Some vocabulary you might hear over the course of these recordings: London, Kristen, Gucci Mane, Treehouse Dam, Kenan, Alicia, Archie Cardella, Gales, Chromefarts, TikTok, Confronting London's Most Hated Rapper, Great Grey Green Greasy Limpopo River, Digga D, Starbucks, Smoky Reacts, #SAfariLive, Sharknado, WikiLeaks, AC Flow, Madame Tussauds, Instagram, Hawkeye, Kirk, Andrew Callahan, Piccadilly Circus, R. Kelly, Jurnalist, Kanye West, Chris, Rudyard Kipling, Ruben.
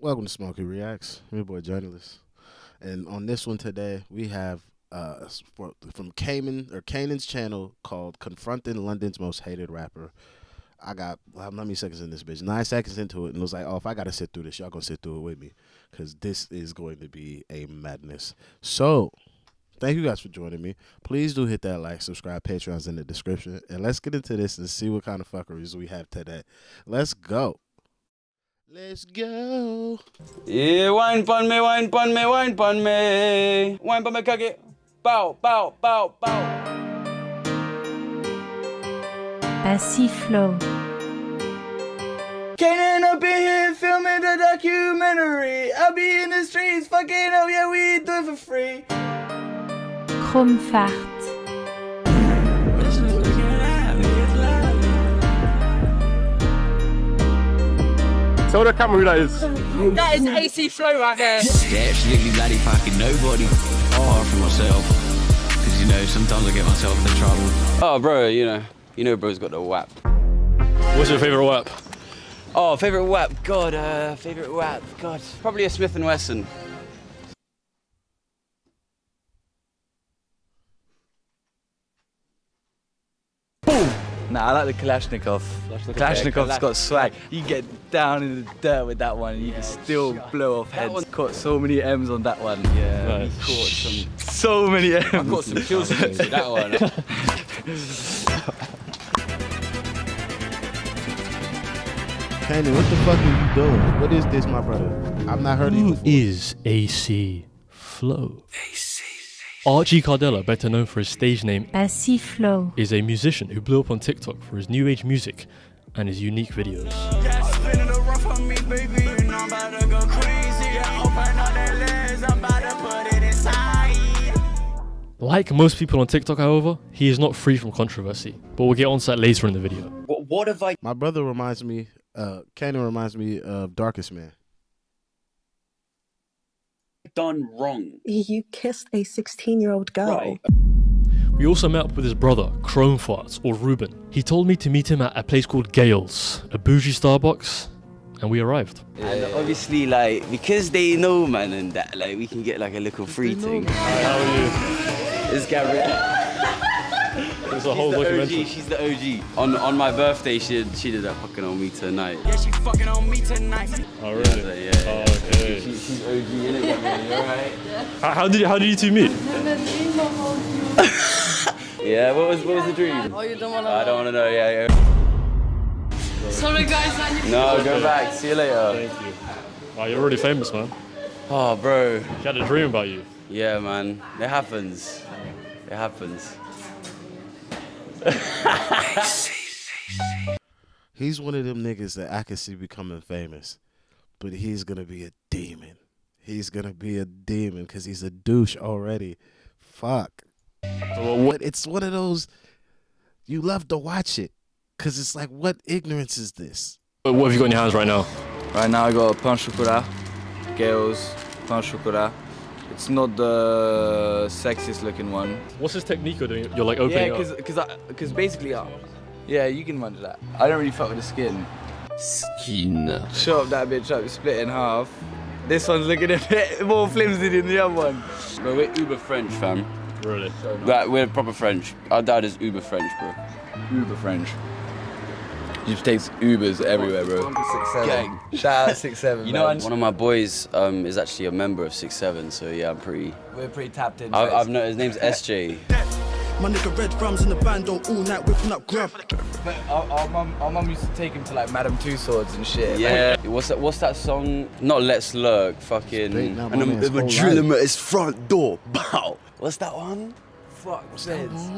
Welcome to Smoky Reacts. I'm your boy, Journalist. And on this one today, we have from Kenan's channel called Confronting London's Most Hated Rapper. I got, how many seconds in this bitch? 9 seconds into it and was like, oh, if I got to sit through this, y'all going to sit through it with me because this is going to be a madness. So thank you guys for joining me. Please do hit that like, subscribe, Patreon's in the description. And let's get into this and see what kind of fuckeries we have today. Let's go. Let's go. Yeah, wine pon me, wine pon me, wine pon me. Wine pon me, kage. Bow, bow, bow, bow. AC Flow. Kenan up in here filming the documentary. I be in the streets fucking up, yeah, we do it for free. Chromefarts. Tell the camera who that is. That is AC Flow right there. Yeah, absolutely bloody fucking nobody. Apart from myself. Because, you know, sometimes I get myself in trouble. Oh, bro, you know bro's got the WAP. What's your favourite WAP? Oh, favourite WAP? God, favourite WAP? God. Probably a Smith & Wesson. Nah, I like the Kalashnikov. Kalashnikov's got swag. You get down in the dirt with that one and you can still blow off heads. Caught so many M's on that one. Yeah, right. Caught some... So many M's. I've got some kills with that one. Kenan, what the fuck are you doing? What is this, my brother? I've not heard of you before. Who is AC Flow? AC. Archie Cardella, better known for his stage name AC Flow, is a musician who blew up on TikTok for his new age music and his unique videos. Like most people on TikTok, however, he is not free from controversy, but we'll get onto that later in the video. What have I... My brother reminds me, Kenan reminds me of Darkest Man. Done wrong. You kissed a 16-year-old girl. Right. We also met up with his brother, Chromefarts, or Ruben. He told me to meet him at a place called Gales, a bougie Starbucks, and we arrived. Yeah. And obviously, like, because they know, man, and that, like, we can get, like, a little free thing. How are you? It's Gabrielle. There's a whole documentary. She's the OG. On my birthday, she did that fucking on me tonight. Yeah, she fucking on me tonight. Oh really? Yeah, so, yeah. Oh, okay. She's OG in it, yeah. Alright. Yeah. How did you two meet? Yeah. What was the dream? Oh, you don't wanna. I don't wanna know. Yeah. Yeah. Sorry guys, I need. No, go back. See you later. Thank you. Wow, you're really famous, man. Oh, bro. She had a dream about you. Yeah, man. It happens. It happens. He's one of them niggas that I can see becoming famous, but he's gonna be a demon. He's gonna be a demon because he's a douche already. Fuck. What? It's one of those you love to watch it because it's like, what ignorance is this? What have you got in your hands right now? Right now I got pain chocolat, Gales, pain chocolat. It's not the sexiest looking one. What's his technique of doing? You're like opening up. Yeah, because basically, yeah, you can wonder that. I don't really fuck with the skin. Chop that bitch up, split in half. This one's looking a bit more flimsy than the other one. Bro, we're uber French, fam. Really? So nice. Like, we're proper French. Our dad is uber French, bro. Uber French. He just takes Ubers everywhere, bro. 6'7". Shout out 6'7". You know, one of my boys is actually a member of 6'7", so yeah, I'm pretty. We're pretty tapped in. I've known his name's SJ. My nigga Red Rums in the band on all night whipping up grub. Our mum used to take him to like Madame Tussauds and shit. Yeah. Like, what's that song? Not Let's Lurk, fucking. And they would drill him at his front door. Bow. What's that one? Fuck Reds.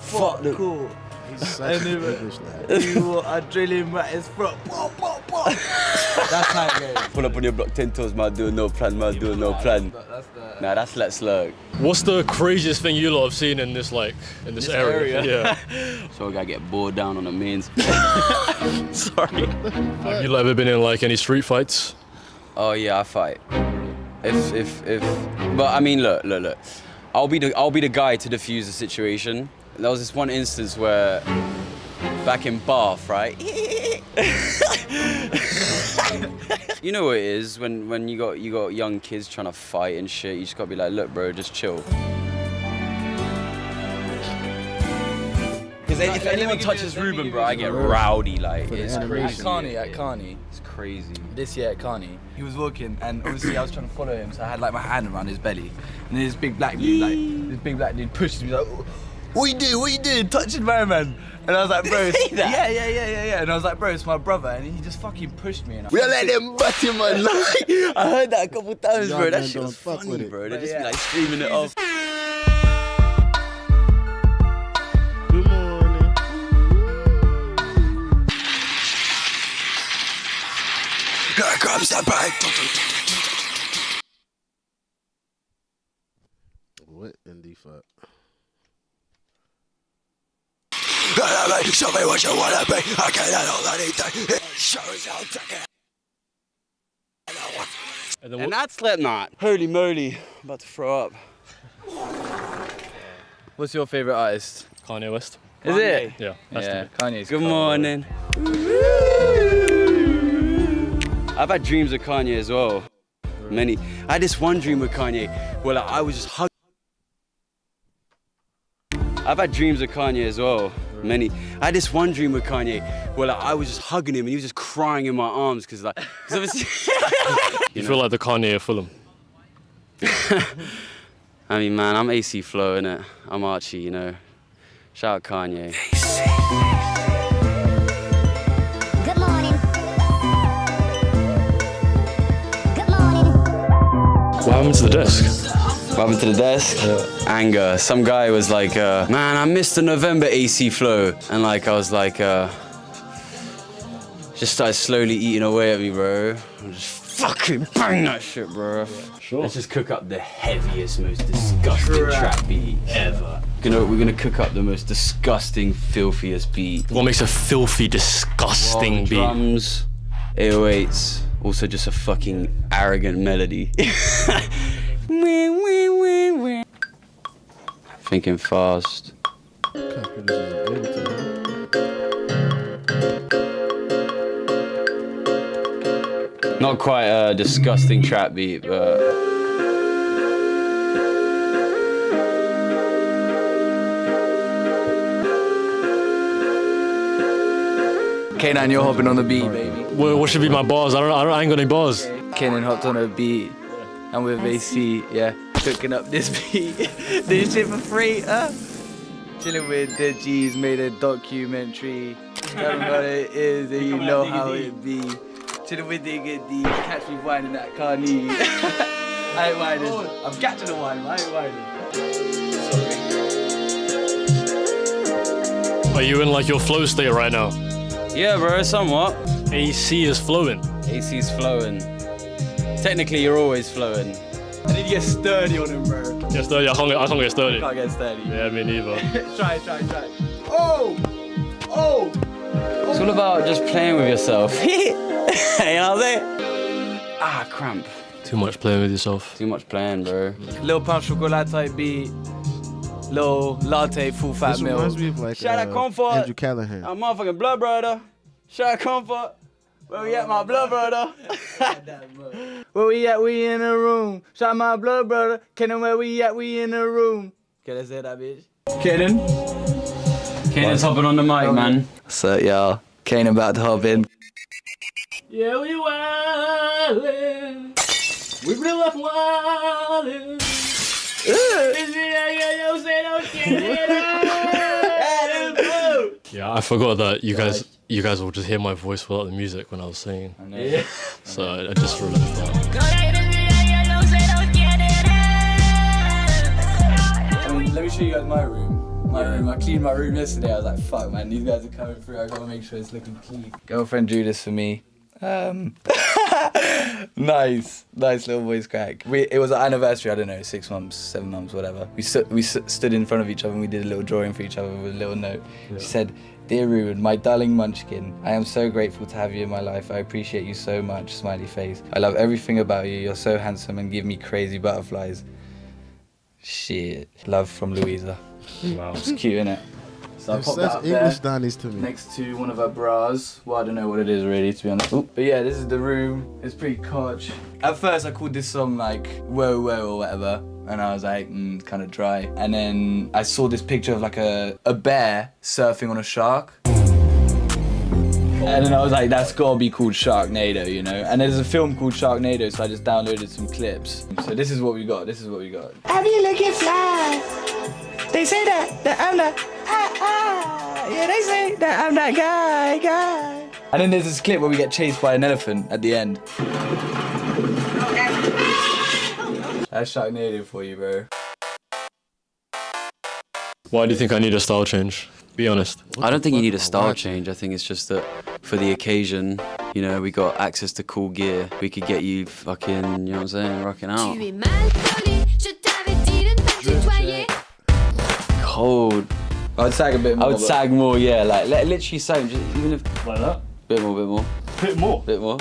Fuck the cool. He's such an English lad. You are drilling at his front. That's how it goes. Pull up on your block 10 toes, man, doing no plan, man, doing no plan. Nah, that's Let's Lurk. What's the craziest thing you lot have seen in this, like, in this area? Yeah. So I gotta get bored down on the mains. Sorry. Have you ever been in, like, any street fights? Oh, yeah, I fight. But, I mean, look. I'll be the guy to defuse the situation. There was this one instance where, back in Bath, right? You know what it is when you got young kids trying to fight and shit. You just gotta be like, look, bro, just chill. If anyone touches Ruben, bro, I get rowdy, like, it's crazy. At Kanye. It's crazy. This year at Kanye, he was walking, and obviously I was trying to follow him, so I had, like, my hand around his belly. And this big black dude, like, pushes me, like, what you doing? Touching my man. And I was like, bro, yeah. And I was like, bro, it's my brother. And he just fucking pushed me. And we don't let them butt in my life. I heard that a couple times, bro. That shit was funny, bro. They just be, like, screaming it off. What in the fuck? Show me what you wanna be. I can't handle anything. It shows how to get. And that's Slipknot. Holy moly, I'm about to throw up. What's your favorite artist? Kanye West. Is it? Yeah. Yeah. Kanye's. Good morning. I've had dreams of Kanye as well. Many. I had this one dream with Kanye where like, I was just hugging. I've had dreams of Kanye as well. Many. I had this one dream with Kanye where like, I was just hugging him and he was just crying in my arms because like. You feel like the Kanye of Fulham. I mean, man, I'm AC Flow, innit? I'm Archie, you know. Shout out Kanye. AC. What happened to the desk? What happened to the desk? Yeah. Anger. Some guy was like, man, I missed the November AC Flow. And like, I was like, just started slowly eating away at me, bro. I'm just fucking bang that shit, bro. Yeah, sure. Let's just cook up the heaviest, most disgusting trap beat ever. We're gonna cook up the most disgusting, filthiest beat. What makes a filthy, disgusting beat? Drums, 808s. Also just a fucking arrogant melody. Thinking fast. Not quite a disgusting trap beat, but... Kenan, you're hopping on the beat, baby. What should be my bars? I ain't got any bars. Kenan hopped on a beat, and with AC, yeah, cooking up this beat, this shit for free, Chilling with the G's, made a documentary. Tell them what it is, and you know how it be. Chilling with Digga D, catch me whining that Kanye. I ain't whining. I'm catching the wine, I ain't whining. Are you in like your flow state right now? Yeah, bro, somewhat. AC is flowing. AC is flowing. Technically, you're always flowing. I need to get sturdy on him, bro. Get sturdy? I can't get sturdy. I can't get sturdy. Yeah, me neither. try. Oh! It's all about just playing with yourself. You know what I'm saying? Ah, cramp. Too much playing with yourself. Too much playing, bro. Little Pump Chocolate type beat. Little Latte Full Fat Milk. This reminds me of like shout out Comfort. Andrew Callahan. I'm motherfucking blood brother. Shout out Comfort. Where we at, my blood brother? Where we at, we in a room. Shout out my blood brother. Kenan, where we at, we in a room. Okay, let's hear that, bitch. Kenan. Kenan's hopping on the mic, man. So, y'all. Kenan about to hop in. Yeah, we wildin'. We blew up wildin'. Yeah, I forgot that you guys will just hear my voice without the music when I was singing. I know. Yeah. So I just realized that. I mean, let me show you guys my room. I cleaned my room yesterday. I was like, fuck, man, these guys are coming through. I gotta make sure it's looking clean. Girlfriend drew this for me. Nice little voice crack. It was an anniversary, I don't know, 6 months, 7 months, whatever. We stood in front of each other and we did a little drawing for each other with a little note. Yeah. She said, "Dear Ruben, my darling munchkin, I am so grateful to have you in my life. I appreciate you so much, smiley face. I love everything about you. You're so handsome and give me crazy butterflies. Shit. Love from Louisa." Wow. It's cute, innit? So I popped out English Danny's to me. Next to one of her bras. Well, I don't know what it is really, to be honest. Ooh. But yeah, this is the room. It's pretty codge. At first, I called this song like Whoa Whoa or whatever. And I was like, kind of dry. And then I saw this picture of like a bear surfing on a shark. And then I was like, that's gotta be called Sharknado, you know? And there's a film called Sharknado, so I just downloaded some clips. So this is what we got, this is what we got. I be looking fly. They say that I'm not, yeah, they say that I'm not guy. And then there's this clip where we get chased by an elephant at the end. That's Sharknado for you, bro. Why do you think I need a style change? Be honest. I don't think you need a style change. I think it's just that for the occasion, you know, we got access to cool gear. We could get you fucking, you know what I'm saying, rocking out. Cold. I'd sag a bit more. I would sag more, yeah. Like, literally sag, just even if... Like that? Bit more, bit more. Bit more? Bit more.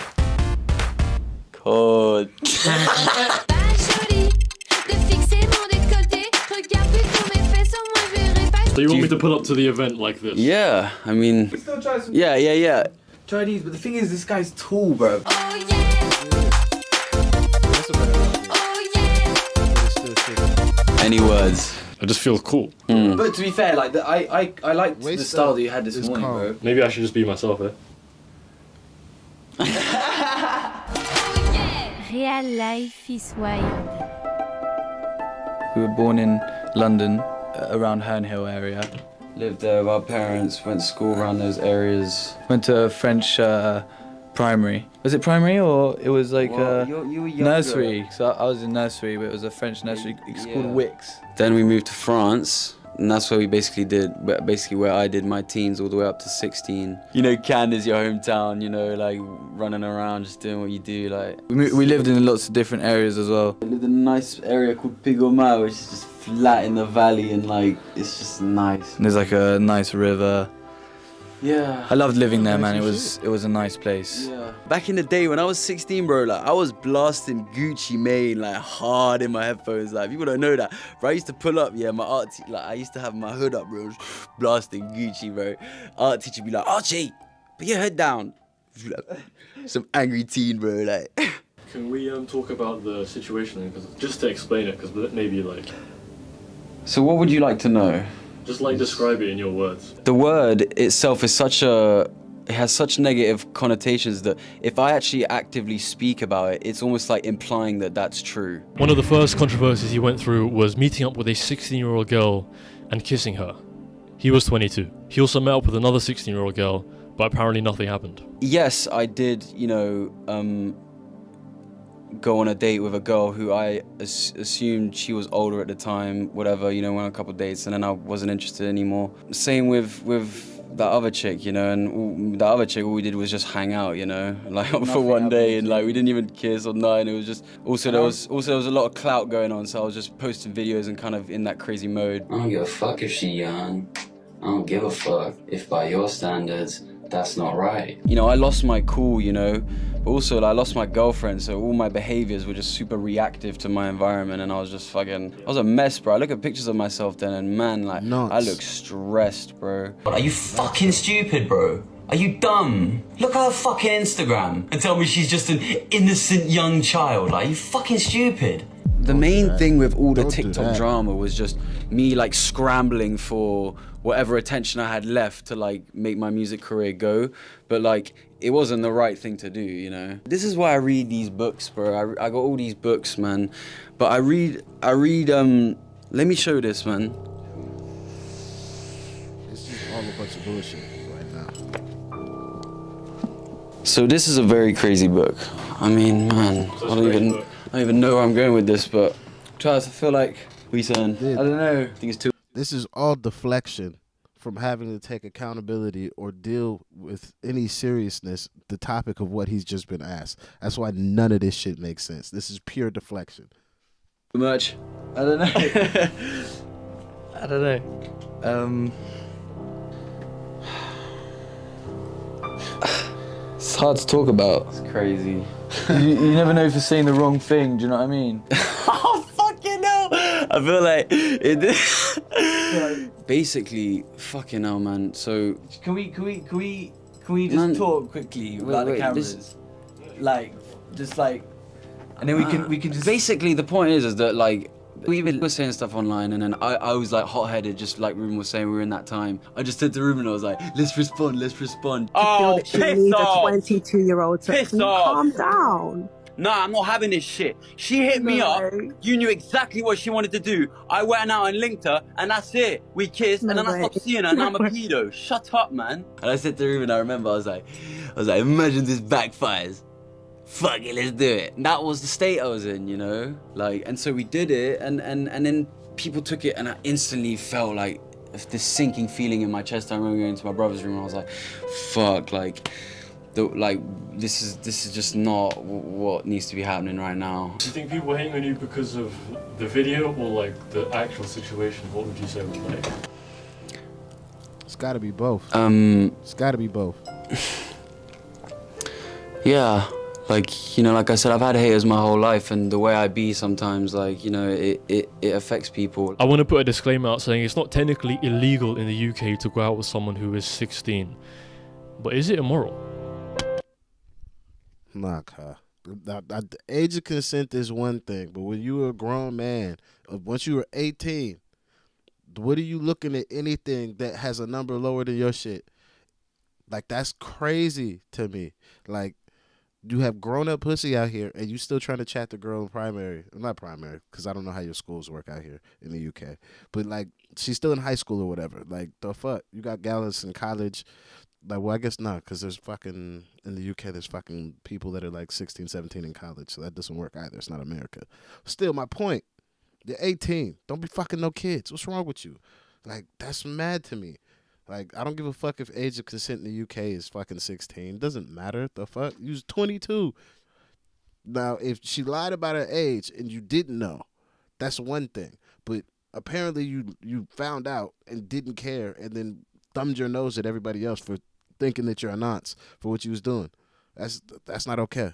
Cold. So you want me to pull up to the event like this? Yeah, I mean... We still try some... Yeah. Try these, but the thing is, this guy's tall, bro. Oh, yeah. Any words? I just feel cool. Mm. But to be fair, like, I liked the style that you had this morning, bro. Maybe I should just be myself, eh? Real life is wild. We were born in London, around Hernhill area. Lived there with our parents, went to school around those areas. Went to a French primary. Was it primary or it was like you nursery? So I was in nursery, but it was a French nursery. It's called Wicks. Then we moved to France, and that's where we basically where I did my teens all the way up to 16. You know, Cannes is your hometown, you know, like running around, just doing what you do. Like we lived in lots of different areas as well. We lived in a nice area called Pigoma, which is just flat in the valley, and like, it's just nice. And there's like a nice river. Yeah. I loved living there, man. It was a nice place. Yeah. Back in the day when I was 16, bro, like I was blasting Gucci Mane like hard in my headphones. Like people don't know that, bro. I used to pull up, yeah, my art teacher, like I used to have my hood up, bro, blasting Gucci, bro. Art teacher be like, Archie, put your head down. Some angry teen, bro, like. Can we talk about the situation? Because just to explain it, because maybe like. So what would you like to know? Just like describe it in your words. The word itself is it has such negative connotations that if I actually actively speak about it, it's almost like implying that that's true. One of the first controversies he went through was meeting up with a 16-year-old girl and kissing her. He was 22. He also met up with another 16-year-old girl, but apparently nothing happened. Yes, I did, you know, go on a date with a girl who I assumed she was older at the time, whatever, you know, went on a couple of dates and then I wasn't interested anymore. Same with that other chick, you know, and all, that other chick, all we did was just hang out, you know, like for one day, and like we didn't even kiss or nothing. It was just, also there was a lot of clout going on, so I was just posting videos and kind of in that crazy mode. I don't give a fuck if she young. I don't give a fuck if by your standards, that's not right. You know, I lost my cool, you know, but also like, I lost my girlfriend, so all my behaviors were just super reactive to my environment, and I was just fucking, I was a mess, bro. I look at pictures of myself then, and man, like, nuts. I look stressed, bro. Are you fucking stupid, bro? Are you dumb? Look at her fucking Instagram and tell me she's just an innocent young child. Like, are you fucking stupid? The main thing with all the TikTok drama was just me like scrambling for whatever attention I had left to like make my music career go, but like it wasn't the right thing to do, you know. This is why I read these books, bro. I got all these books, man, but I read let me show this, man. This is all a bunch of bullshit right now. So this is a very crazy book. I mean, man, so I don't even know where I'm going with this, but Charles, I feel like we said, I don't know. I think it's too. This is all deflection from having to take accountability or deal with any seriousness the topic of what he's just been asked. That's why none of this shit makes sense. This is pure deflection. Too much. I don't know. I don't know. It's hard to talk about. It's crazy. You never know if you're saying the wrong thing, do you know what I mean? Oh, fucking hell! I feel like it So basically, fucking hell, man. So can we just talk quickly about the cameras? And then we can just. Basically, the point is that like. We were saying stuff online, and then I was like hot-headed, just like Ruben was saying, we were in that time. I just said to Ruben, I was like, let's respond. Oh, piss off! 22-year-old to piss off! Calm down! Nah, I'm not having this shit. She hit me up, you knew exactly what she wanted to do. I went out and linked her, and that's it. We kissed, and then I stopped seeing her, and I'm a pedo. Shut up, man. And I said to Ruben, I remember, I was like, imagine this backfires. Fuck it, let's do it. And that was the state I was in, you know? Like, and so we did it, and then people took it, and I instantly felt like this sinking feeling in my chest. I remember going into my brother's room, and I was like, fuck, like, this is just not what needs to be happening right now. Do you think people hate on you because of the video or like the actual situation? What would you say was like? It's gotta be both. It's gotta be both. Yeah. Like, you know, like I said, I've had haters my whole life, and the way I be sometimes, like, you know, it affects people. I want to put a disclaimer out saying it's not technically illegal in the UK to go out with someone who is 16. But is it immoral? The age of consent is one thing, but when you were a grown man, once you were 18, what are you looking at anything that has a number lower than your shit? Like, that's crazy to me. Like, you have grown-up pussy out here, and you still trying to chat the girl in primary. Not primary, because I don't know how your schools work out here in the UK. But, like, she's still in high school or whatever. Like, the fuck? You got gals in college. Like, well, I guess not, because there's fucking, in the UK, there's fucking people that are, like, 16, 17 in college. So that doesn't work either. It's not America. Still, my point, you're 18. Don't be fucking no kids. What's wrong with you? Like, that's mad to me. Like, I don't give a fuck if age of consent in the UK is fucking 16. It doesn't matter. The fuck? You was 22. Now, if she lied about her age and you didn't know, that's one thing. But apparently you found out and didn't care and then thumbed your nose at everybody else for thinking that you're a nonce for what you was doing. That's not okay.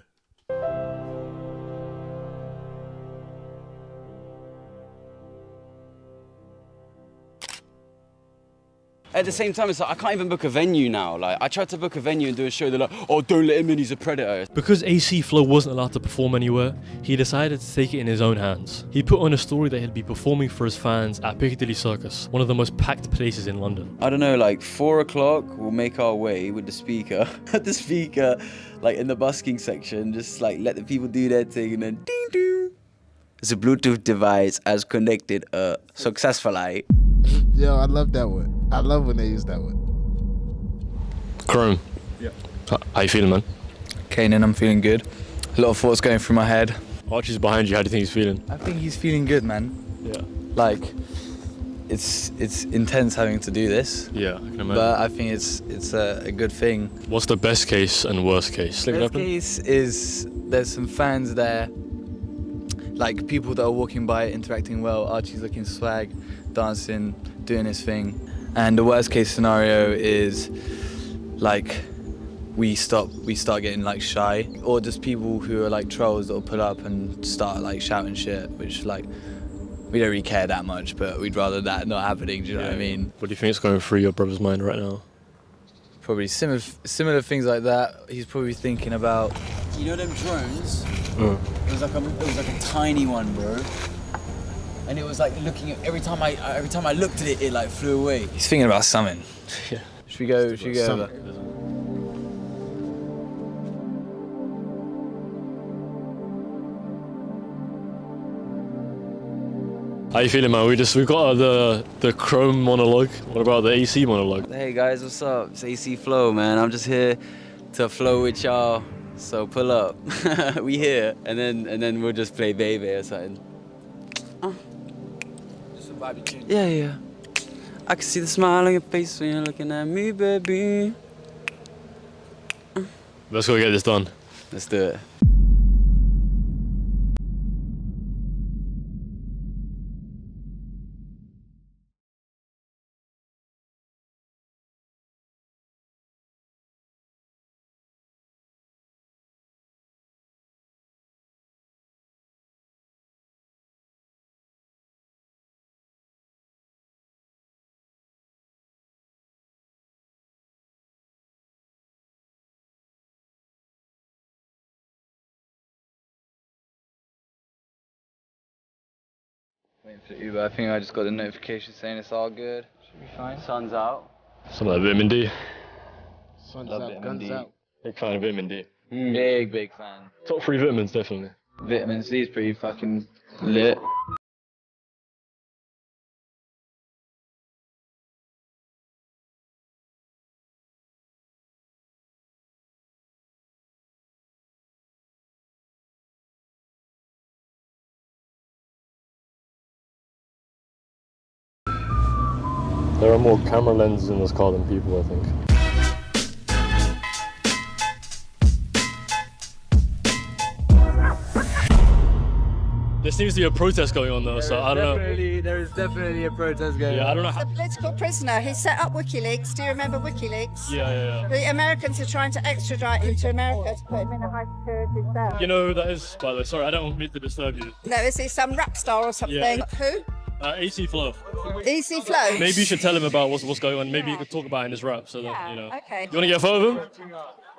At the same time, it's like, I can't even book a venue now. Like, I tried to book a venue and do a show, they're like, oh, don't let him in, he's a predator. Because AC Flow wasn't allowed to perform anywhere, he decided to take it in his own hands. He put on a story that he'd be performing for his fans at Piccadilly Circus, one of the most packed places in London. I don't know, like, 4 o'clock, we'll make our way with the speaker. The speaker, like, in the busking section, just, like, let the people do their thing, and then ding-doo. It's a Bluetooth device as connected successfully. Yo, I love that one. I love when they use that one. Chrome. Yeah. How you feeling, man? Kenan, I'm feeling good. A lot of thoughts going through my head. Archie's behind you. How do you think he's feeling? I think he's feeling good, man. Yeah. Like, it's intense having to do this. Yeah, I can imagine. But I think it's a good thing. What's the best case and worst case? Best case is there's some fans there, like people that are walking by, interacting well. Archie's looking swag, dancing, doing his thing. And the worst case scenario is like we start getting like shy, or just people who are like trolls that'll pull up and start like shouting shit, which like we don't really care that much, but we'd rather that not happening. Do you know what I mean? What do you think is going through your brother's mind right now? Probably similar things like that. He's probably thinking about, you know, them drones. Mm. It was like a tiny one, bro. And it was like looking at, every time I looked at it, it like flew away. He's thinking about something. Yeah. Should we go over? How you feeling, man? We got the Chrome monologue. What about the AC monologue? Hey guys, what's up? It's AC Flow, man. I'm just here to flow with y'all. So pull up. We here, and then we'll just play baby or something. Yeah, yeah. I can see the smile on your face when you're looking at me, baby. Let's go get this done. Let's do it. Waiting for Uber. I think I just got a notification saying it's all good. Should be fine. Sun's out. Some of that vitamin D. Sun's out, guns out. Big fan of vitamin D. Big, big fan. Top 3 vitamins, definitely. Vitamin C is pretty fucking lit. There are more camera lenses in this car than people, I think. There seems to be a protest going on though, so I don't know. There is definitely a protest going on. I don't know. He's a political prisoner. He set up WikiLeaks. Do you remember WikiLeaks? Yeah. The Americans are trying to extradite him to America to put him in a high security cell. You know who that is, by the way? Sorry, I don't mean to disturb you. No, is he some rap star or something? Yeah. Who? AC Flow. AC Flow? Maybe you should tell him about what's going on. Maybe you could talk about it in his rap, so that, you know. Okay. You want to get a photo of him?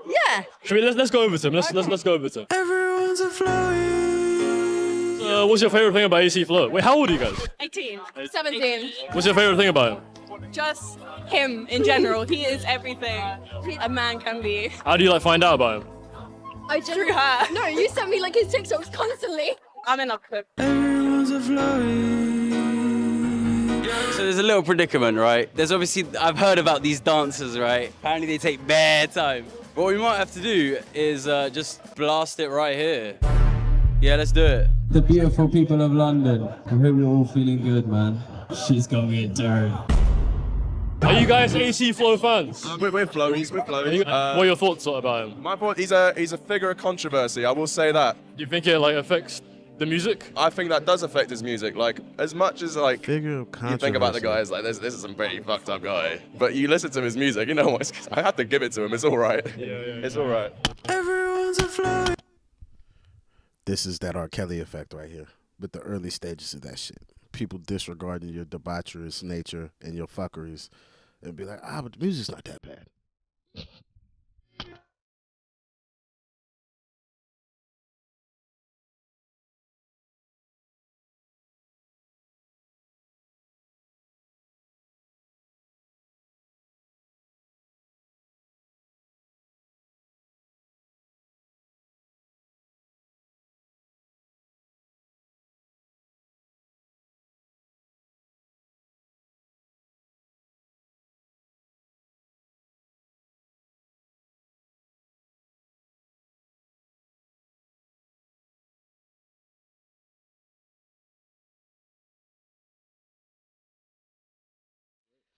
Yeah. Should we, let's go over to him. Let's go over to him. Everyone's a flowy. So, what's your favorite thing about AC Flow? Wait, how old are you guys? 18. 17. What's your favorite thing about him? Just him in general. He is everything a man can be. How do you find out about him? Through her. No, you sent me his TikToks constantly. I'm in love with him. Everyone's a flowy. So there's a little predicament, right? There's obviously, I've heard about these dancers, right? Apparently they take bare time. What we might have to do is just blast it right here. Yeah, let's do it. The beautiful people of London. I hope you're all feeling good, man. She's gonna get dirty. Are you guys AC Flow fans? We're Flowies, we're Flowies. What are your thoughts about him? My point, he's a figure of controversy, I will say that. Do you think it affects the music? I think that does affect his music. As much as you think about the guy as this is some pretty fucked up guy, but you listen to his music, you know what? I have to give it to him. It's all right. Yeah. It's all right. Everyone's a flow. This is that R. Kelly effect right here, with the early stages of that shit. People disregarding your debaucherous nature and your fuckeries, and be like, but the music's not that bad.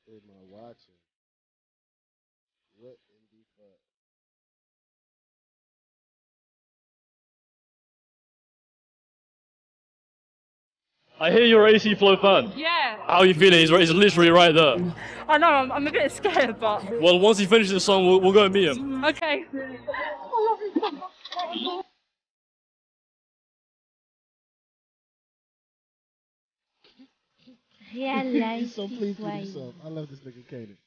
Am I watching? What in the fuck? I hear you're AC Flow fan. Yeah. How are you feeling? He's literally right there. I know, I'm a bit scared, but... Well, once he finishes the song, we'll go and meet him. Okay. I love you so much. Yeah, he's so pleased with himself. I love this nigga Kenan.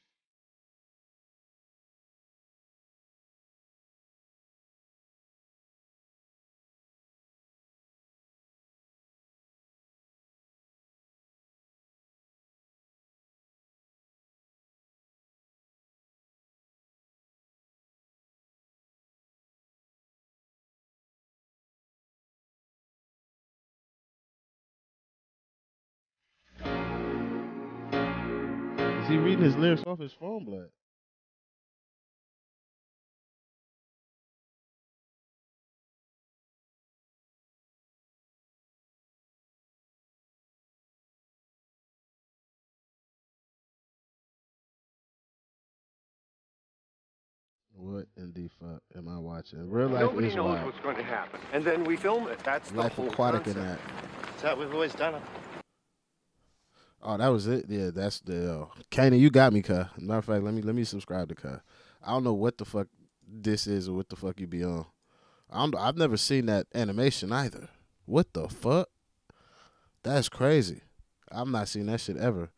He reading his lyrics off his phone, blood. What in the fuck am I watching? Real life Nobody is knows wild. What's going to happen, and then we film it. That's life the whole aquatic concept. In that. That's how we've always done it. Oh, that was it? Yeah, that's the... Kenan, you got me, cuh. Matter of fact, let me subscribe to cuh. I don't know what the fuck this is or what the fuck you be on. I've never seen that animation either. What the fuck? That's crazy. I've not seen that shit ever.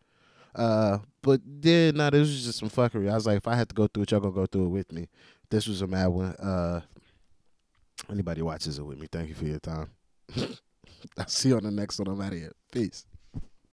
But yeah, no, this was just some fuckery. I was like, if I had to go through it, y'all gonna go through it with me. This was a mad one. Anybody watches it with me, thank you for your time. I'll see you on the next one. I'm out of here. Peace.